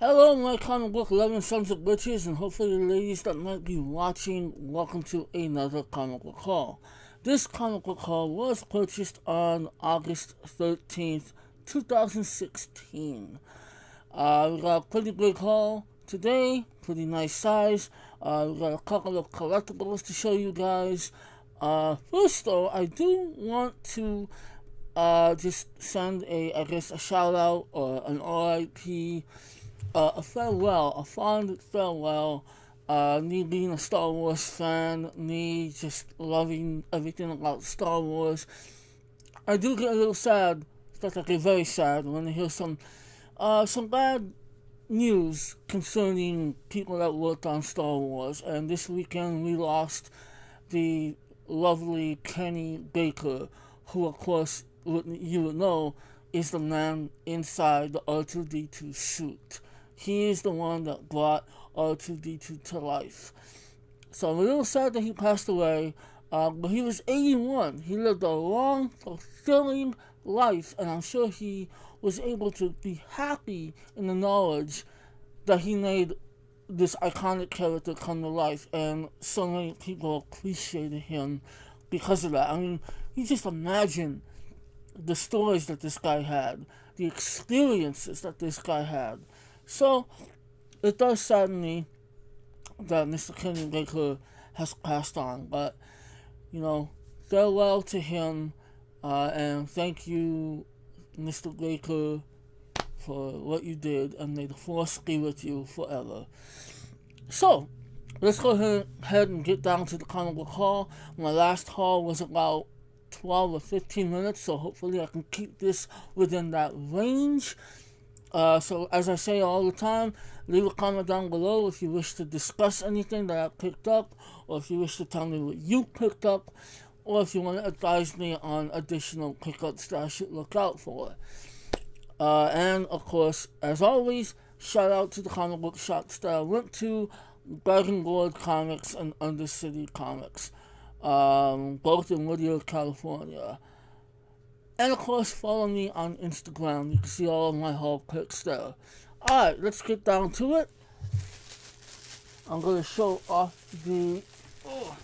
Hello, my comic book loving sons of bitches, and hopefully the ladies that might be watching, welcome to another comic book haul. This comic book haul was purchased on August 13th, 2016. We got a pretty big haul today, pretty nice size. We got a couple of collectibles to show you guys. First though, I do want to just send a shout out or an RIP, a fond farewell, me being a Star Wars fan, me just loving everything about Star Wars. I do get a little sad, especially very sad, when I hear some bad news concerning people that worked on Star Wars. And this weekend we lost the lovely Kenny Baker, who of course you would know is the man inside the R2-D2 suit. He is the one that brought R2-D2 to life. So I'm a little sad that he passed away, but he was 81. He lived a long, fulfilling life, and I'm sure he was able to be happy in the knowledge that he made this iconic character come to life, and so many people appreciated him because of that. I mean, you just imagine the stories that this guy had, the experiences that this guy had. So it does sadden me that Mr. Kenny Baker has passed on, but you know, farewell to him, and thank you, Mr. Baker, for what you did, and may the force be with you forever. So let's go ahead and get down to the comic book haul. My last haul was about 12 or 15 minutes, so hopefully I can keep this within that range. So as I say all the time, leave a comment down below if you wish to discuss anything that I picked up, or if you wish to tell me what you picked up, or if you want to advise me on additional pickups that I should look out for. And of course, as always, shout out to the comic book shops that I went to, Dragon Board Comics and Undercity Comics, both in Lydia, California. And of course, follow me on Instagram. You can see all of my haul pics there. Alright, let's get down to it. I'm going to show off the... Oh.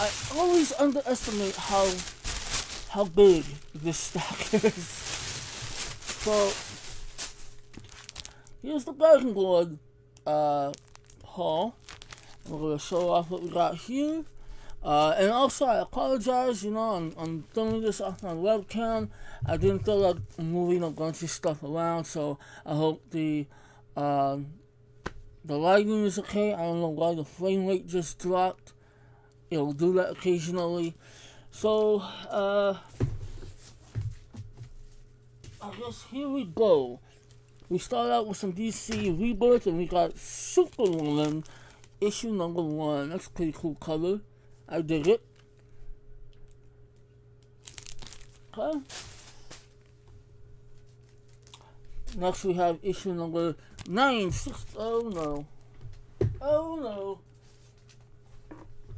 I always underestimate how big this stack is. So, here's the Dragon Board haul. I'm going to show off what we got here. And also, I apologize, you know, I'm filming this off my webcam. I didn't feel like moving a bunch of stuff around, so I hope the lighting is okay. I don't know why the frame rate just dropped. It'll do that occasionally. So, I guess here we go. We start out with some DC Rebirth, and we got Superwoman, issue number 1. That's a pretty cool cover. I dig it. Okay. Next we have issue number 9. Oh no. Oh no.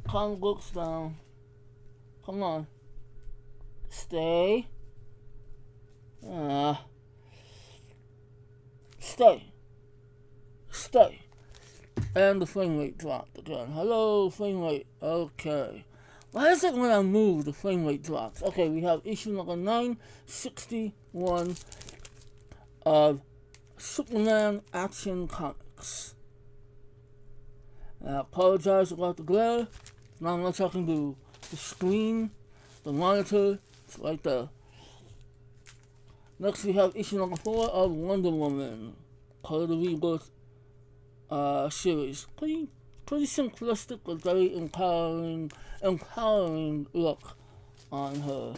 Comic books down. Come on. Stay. Stay. Stay. And the frame rate dropped again. Hello, frame rate. Okay. Why is it when I move, the frame rate drops? Okay, we have issue number 961 of Superman Action Comics. I apologize about the glare. Not much I can do. The screen, the monitor, it's right there. Next, we have issue number 4 of Wonder Woman, part of the Rebirth series. Pretty simplistic, but very empowering look on her.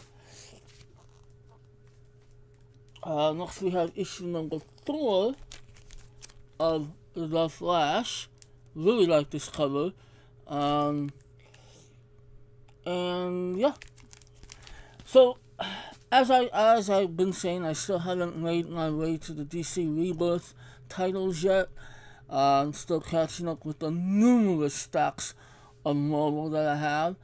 Next we have issue number 4 of The Flash. Really like this cover. And yeah. So as I've been saying, I still haven't made my way to the DC Rebirth titles yet. I'm still catching up with the numerous stacks of Marvel that I have.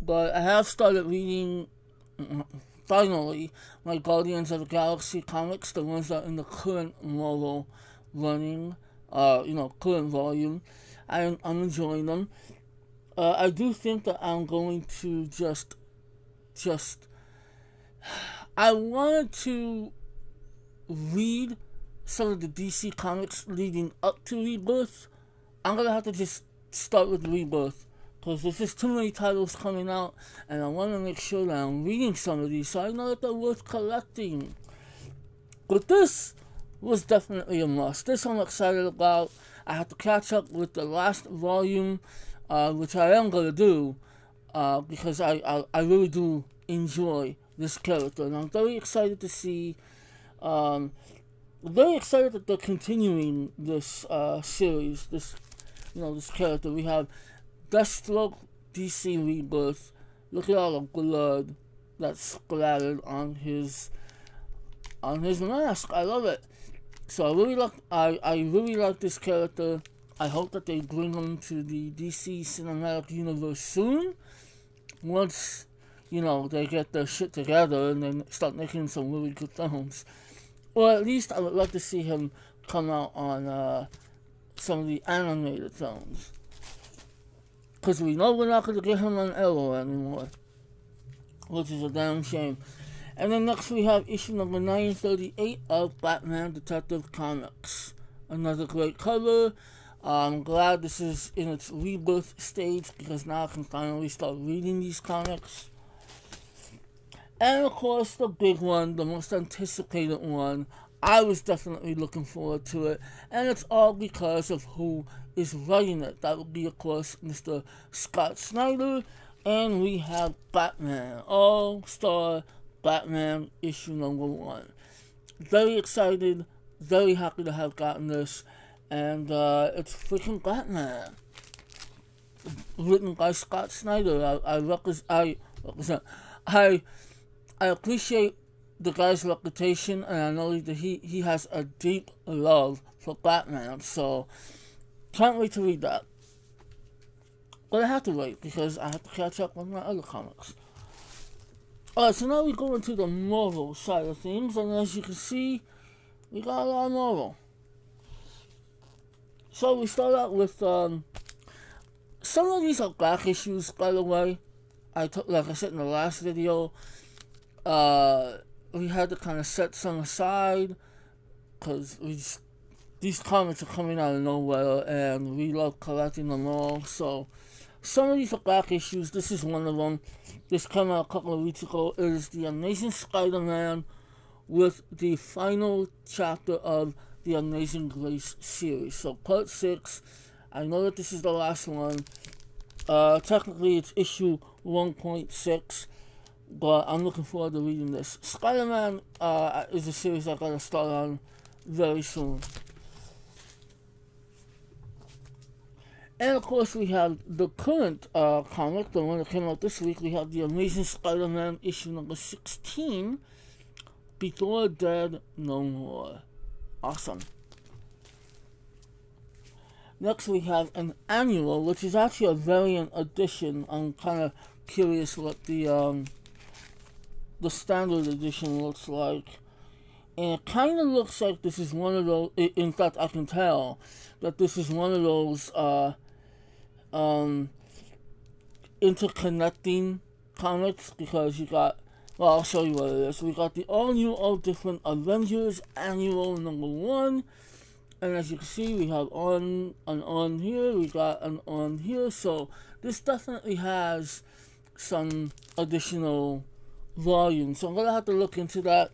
But I have started reading Finally, my Guardians of the Galaxy comics, the ones that are in the current Marvel running, current volume, I'm enjoying them. I do think that I'm going to just, I wanted to read some of the DC comics leading up to Rebirth. I'm going to have to just start with Rebirth, because there's just too many titles coming out, and I want to make sure that I'm reading some of these so I know that they're worth collecting. But this was definitely a must. This I'm excited about. I have to catch up with the last volume, which I am going to do, because I really do enjoy this character, and I'm very excited to see, very excited that they're continuing this series, this character. We have Deathstroke, DC Rebirth. Look at all the blood that's splattered on his mask. I love it. So I really like this character. I hope that they bring him to the DC Cinematic Universe soon. Once, they get their shit together and then start making some really good films. Or at least I would like to see him come out on some of the animated films. Because we know we're not going to get him on Arrow anymore, which is a damn shame. And then next we have issue number 938 of Batman Detective Comics. Another great cover. I'm glad this is in its rebirth stage, because now I can finally start reading these comics. And of course the big one, the most anticipated one. I was definitely looking forward to it, and it's all because of who is writing it. That would be, of course, Mr. Scott Snyder, and we have Batman, All-Star Batman, issue number 1. Very excited, very happy to have gotten this, and it's freaking Batman, written by Scott Snyder. I appreciate the guy's reputation, and I know that he has a deep love for Batman, so can't wait to read that. But I have to wait, because I have to catch up on my other comics. Alright, so now we go into the Marvel side of things, and as you can see, we got a lot of Marvel. So we start out with, some of these are back issues, by the way. Like I said in the last video, we had to kind of set some aside, because these comics are coming out of nowhere, and we love collecting them all. So some of these are back issues. This is one of them. This came out a couple of weeks ago. It is the Amazing Spider-Man with the final chapter of the Amazing Grace series. So part 6. I know that this is the last one. Technically, it's issue 1.6. But I'm looking forward to reading this. Spider-Man is a series I gotta start on very soon. And of course we have the current comic, the one that came out this week. We have the Amazing Spider-Man issue number 16, Before Dead No More. Awesome. Next we have an annual, which is actually a variant edition. I'm kind of curious what the standard edition looks like, and it kind of looks like this is one of those, in fact I can tell that this is one of those interconnecting comics, because you got, well, I'll show you what it is. We got the All New All Different Avengers annual number 1, and as you can see we have an on here, we got an on here, so this definitely has some additional volume, so I'm gonna have to look into that.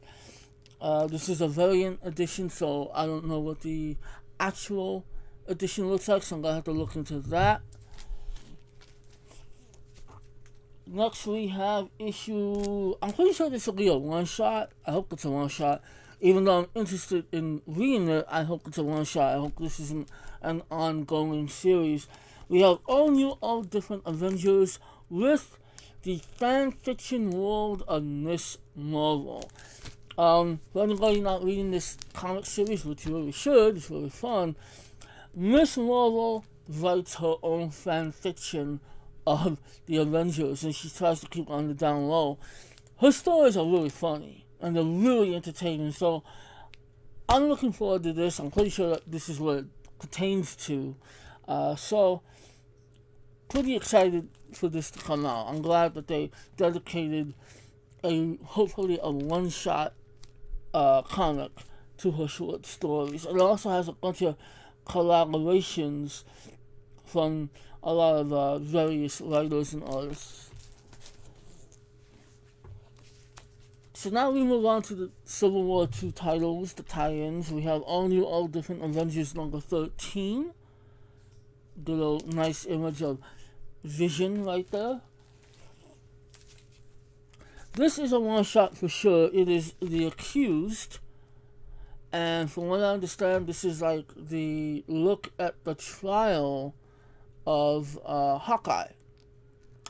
This is a variant edition, so I don't know what the actual edition looks like, so I'm gonna have to look into that. Next we have issue, I'm pretty sure this will be a one shot. I hope it's a one shot, even though I'm interested in reading it. I hope it's a one shot. I hope this isn't an ongoing series. We have All New All Different Avengers with the fan fiction world of Miss Marvel. For anybody not reading this comic series, which you really should, it's really fun, Miss Marvel writes her own fan fiction of the Avengers, and she tries to keep on the down low. her stories are really funny and they're really entertaining, so I'm looking forward to this. I'm pretty sure that this is what it pertains to. So pretty excited for this to come out. I'm glad that they dedicated a hopefully a one-shot comic to her short stories. It also has a bunch of collaborations from a lot of various writers and artists. So now we move on to the Civil War II titles, the tie-ins. We have All New All Different Avengers number 13. Good old nice image of Vision right there. This is a one-shot for sure. It is The Accused. And from what I understand, this is like the look at the trial of Hawkeye.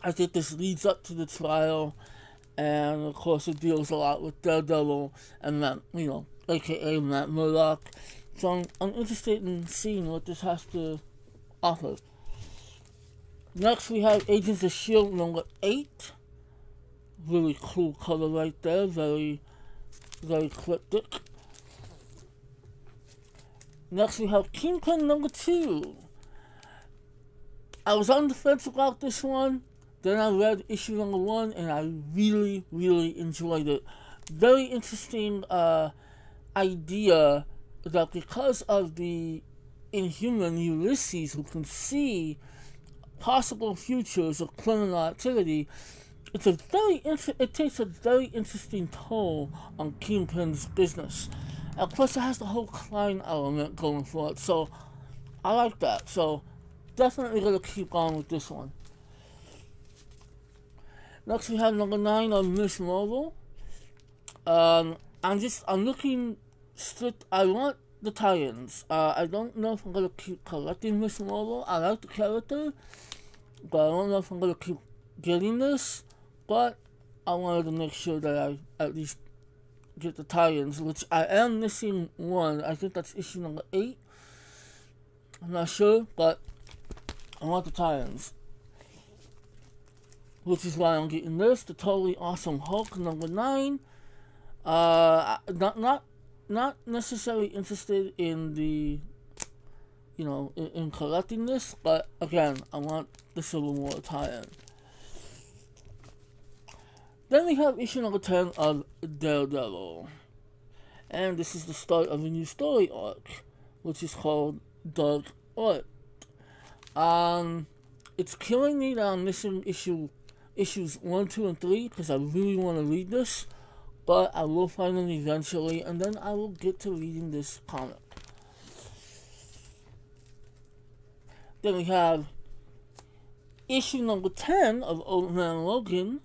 I think this leads up to the trial, and of course it deals a lot with Daredevil and Matt, you know, aka Matt Murdock. So I'm interested in seeing what this has to offer. Next we have Agents of Shield number 8. Really cool color right there, very cryptic. Next we have Kingpin number 2. I was on the fence about this one, then I read issue number 1 and I really enjoyed it. Very interesting idea that because of the Inhuman Ulysses, who can see possible futures of criminal activity, it's a it takes a very interesting toll on Kingpin's business. And plus it has the whole crime element going for it, so I like that. So definitely going to keep on with this one. Next we have number 9 of Miss Marvel. I'm looking strict. I want the tie-ins. I don't know if I'm going to keep collecting Miss Marvel. I like the character, but I don't know if I'm going to keep getting this. But I wanted to make sure that I at least get the tie-ins, which I am missing one. I think that's issue number 8. I'm not sure, but I want the tie-ins, which is why I'm getting this. The Totally Awesome Hulk number 9. Not necessarily interested in the, you know, in collecting this, but again, I want the Civil War tie-in. Then we have issue number 10 of Daredevil, and this is the start of a new story arc, which is called Dark Art. It's killing me that I'm missing issues 1, 2, and 3 because I really want to read this, but I will find them eventually, and then I will get to reading this comic. Then we have issue number 10 of Old Man Logan,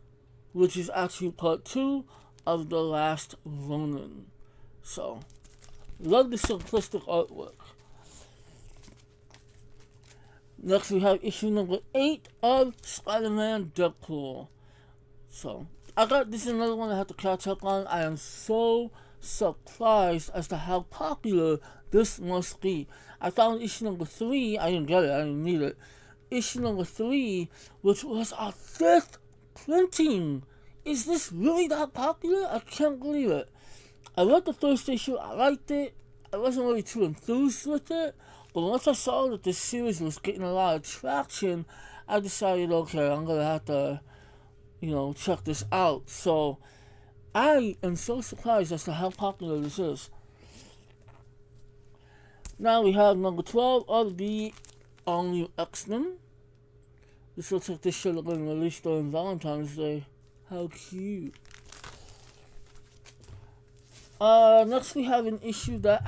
which is actually part 2 of The Last Ronin. So, love the simplistic artwork. Next we have issue number 8 of Spider-Man Deadpool. So, I got this is another one I have to catch up on. I am so surprised as to how popular this must be. I found issue number 3. I didn't get it. I didn't need it. Issue number 3, which was our 5th printing. Is this really that popular? I can't believe it. I read the first issue. I liked it. I wasn't really too enthused with it. But once I saw that this series was getting a lot of traction, I decided, okay, I'm going to have to, you know, check this out. So I am so surprised as to how popular this is. Now we have number 12 of the All New X-Men. This looks like this should have been released during Valentine's Day. How cute. Next we have an issue that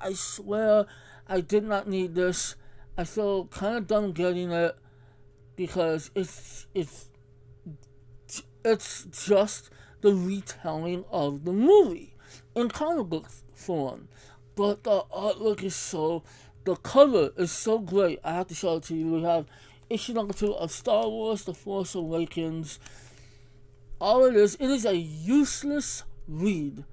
I swear I did not need this. I feel kind of dumb getting it because it's just the retelling of the movie in comic book form, but the artwork is so, the cover is so great. I have to show it to you. We have issue number 2 of Star Wars: The Force Awakens. All it is a useless read.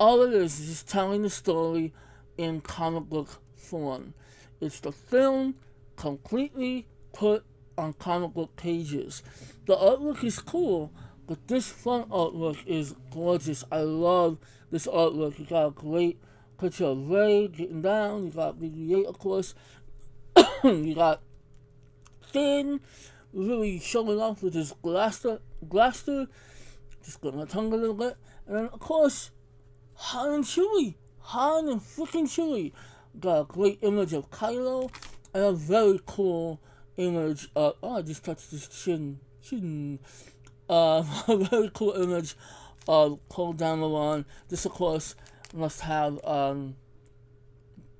All it is telling the story in comic book form. It's the film completely put on comic book pages. The artwork is cool, But this front artwork is gorgeous. I love this artwork. You got a great picture of Ray getting down. You got BB-8, of course. You got Finn really showing off with his blaster. Just getting my tongue a little bit. And then, of course, Han and Chewie. Han and freaking Chewie. Got a great image of Kylo. And a very cool image of... Oh, I just touched his chin. A very cool image of Cole Dameron. This, of course, must have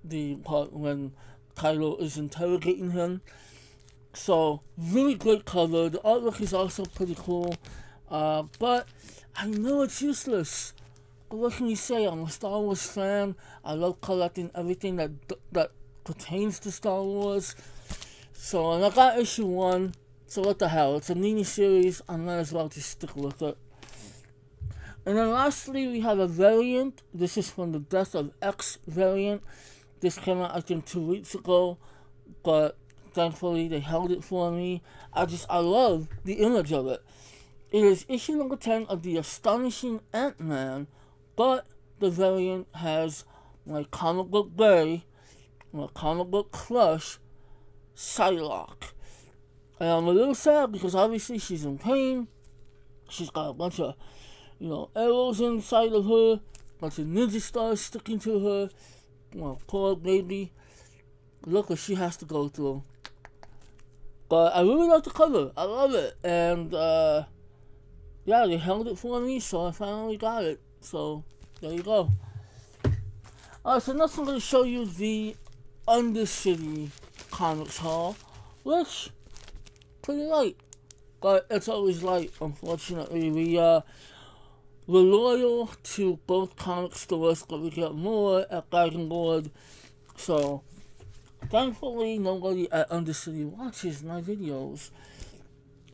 the part when Kylo is interrogating him. So, really great cover. The artwork is also pretty cool. But I know it's useless. But what can you say? I'm a Star Wars fan. I love collecting everything that pertains to Star Wars. So, and I got issue 1. So what the hell, it's a mini series, I might as well just stick with it. And then lastly, we have a variant. This is from the Death of X variant. This came out, I think, 2 weeks ago, but thankfully they held it for me. I love the image of it. It is issue number 10 of the Astonishing Ant-Man, but the variant has my comic book bae, my comic book crush, Psylocke. And I'm a little sad because obviously she's in pain. She's got a bunch of, you know, arrows inside of her, a bunch of ninja stars sticking to her. My poor baby. Look what she has to go through. But I really love the cover. I love it. And, yeah, they held it for me, so I finally got it. So, there you go. Alright, so next I'm going to show you the Undercity Comics haul, which... pretty light, but it's always light, unfortunately. We're loyal to both comic stores, but we get more at Bag and Board, so thankfully nobody at Undercity watches my videos.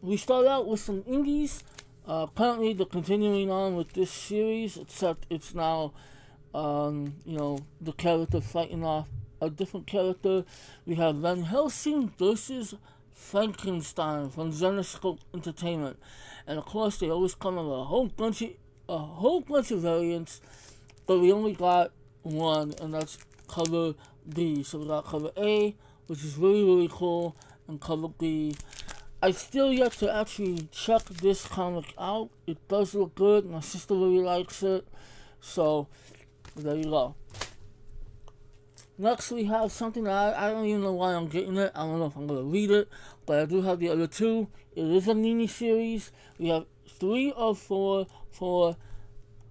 We start out with some indies. Apparently they're continuing on with this series, except it's now, you know, the character fighting off a different character. We have Van Helsing versus Frankenstein from Zenoscope Entertainment, and of course they always come with a whole bunch of variants, but we only got one, and that's cover B. So we got cover A, which is really cool, and cover B. I still yet to actually check this comic out. It does look good. My sister really likes it, so there you go. Next, we have something that I don't even know why I'm getting it. I don't know if I'm going to read it, but I do have the other two. It is a mini-series. We have 3 of 4 for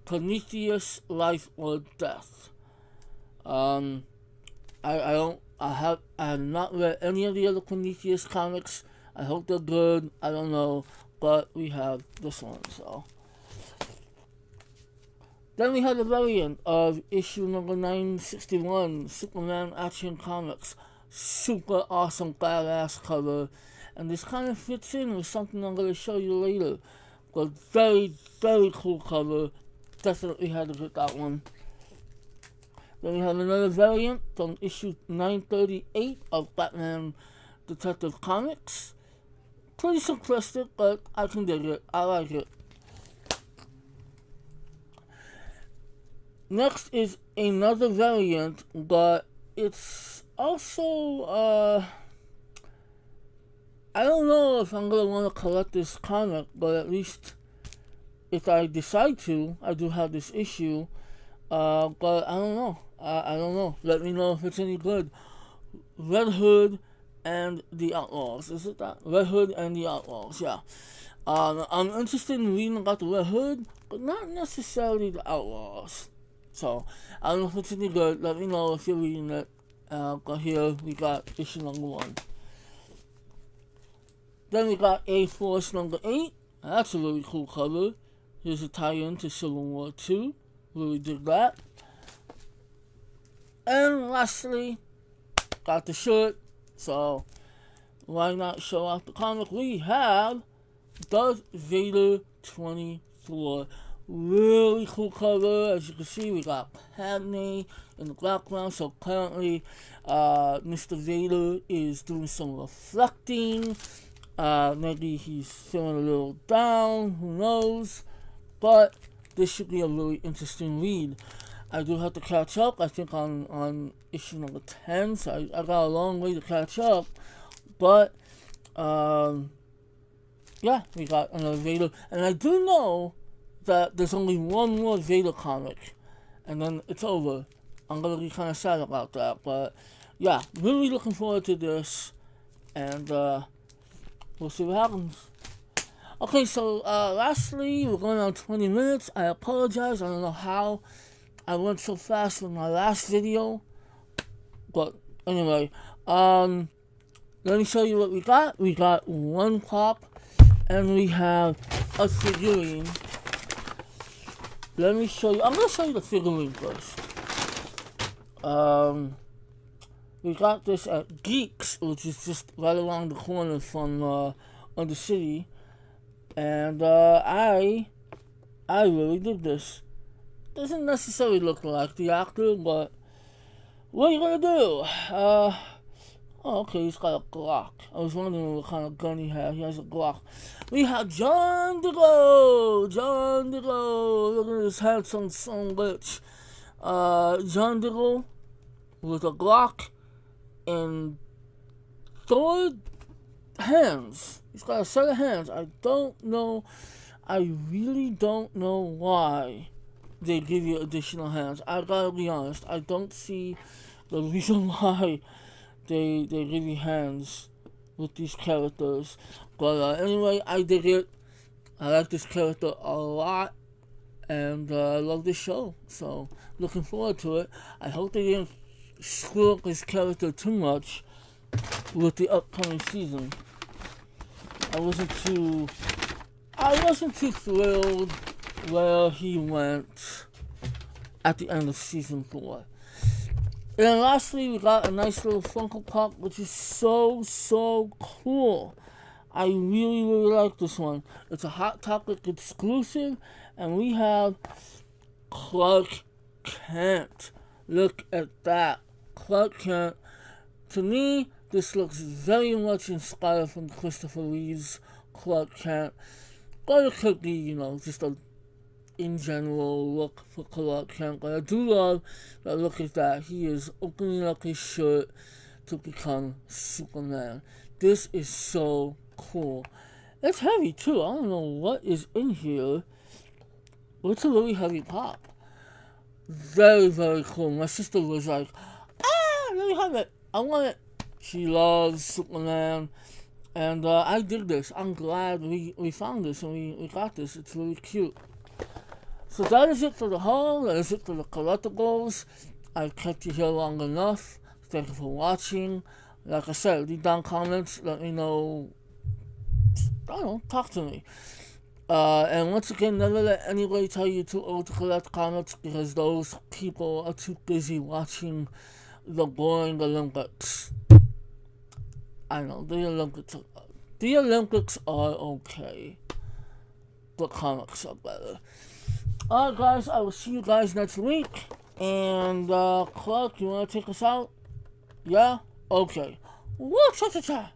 Prometheus, Life or Death. I have not read any of the other Prometheus comics. I hope they're good. I don't know, but we have this one, so... Then we had a variant of issue number 961, Superman Action Comics. Super awesome, badass cover. And this kind of fits in with something I'm going to show you later. But very, very cool cover. Definitely had to get that one. Then we have another variant from issue 938 of Batman Detective Comics. Pretty simplistic, but I can dig it. I like it. Next is another variant, but it's also, I don't know if I'm going to want to collect this comic, but at least if I decide to, I do have this issue, but I don't know. I don't know. Let me know if it's any good. Red Hood and the Outlaws. Is it that? Red Hood and the Outlaws, yeah. I'm interested in reading about the Red Hood, but not necessarily the Outlaws. So, I don't know if it's any good. Let me know if you're reading it. But here we got issue number 1. Then we got A-Force number 8. That's a really cool cover. Here's a tie-in to Civil War II. Really dig that. And lastly, got the shirt. So, why not show off the comic? We have Darth Vader 24. Really cool cover. As you can see, we got Padme in the background, so apparently Mr. Vader is doing some reflecting Maybe he's feeling a little down, who knows, but this should be a really interesting read. I do have to catch up. I think I'm on issue number 10, so I got a long way to catch up, but yeah, we got another Vader, and I do know that there's only one more Vader comic, and then it's over. I'm gonna be kind of sad about that, but yeah, really looking forward to this, and we'll see what happens. Okay, so lastly, we're going on 20 minutes. I apologize. I don't know how I went so fast with my last video, but anyway, let me show you what we got. We got one pop, and we have a figurine. Let me show you. I'm gonna show you the figurine first. We got this at Geeks, which is just right around the corner from Undercity, and I really dig this. Doesn't necessarily look like the actor, but what are you gonna do? Oh, okay, he's got a Glock. I was wondering what kind of gun he had. He has a Glock. We have John Diggle! John Diggle! Look at this handsome son of a bitch. John Diggle with a Glock and third hands. He's got a set of hands. I don't know. I really don't know why they give you additional hands. I gotta be honest. I don't see the reason why They give you hands with these characters, but anyway, I dig it. I like this character a lot, and I love this show, so looking forward to it. I hope they didn't screw up this character too much with the upcoming season. I wasn't too thrilled where he went at the end of season 4. And then lastly, we got a nice little Funko Pop, which is so cool. I really like this one. It's a Hot Topic exclusive, and we have Clark Kent. Look at that, Clark Kent. To me, this looks very much inspired from Christopher Reeve's Clark Kent, but it could be, you know, just a in general look for Clark Kent, but I do love that look at that. He is opening up his shirt to become Superman. This is so cool. It's heavy too. I don't know what is in here. It's a really heavy pop. Very cool. My sister was like, ah, let me have it. I want it. She loves Superman. And I dig this. I'm glad we found this and we got this. It's really cute. So that is it for the haul, that is it for the collectibles. I've kept you here long enough. Thank you for watching. Like I said, leave down comments, let me know, I don't know, talk to me. And once again, never let anybody tell you too old to collect comics, because those people are too busy watching the boring Olympics. I know, the Olympics are okay. The comics are better. Alright guys, I will see you guys next week, and Clark, you want to take us out? Yeah? Okay. Woo-cha-cha-cha!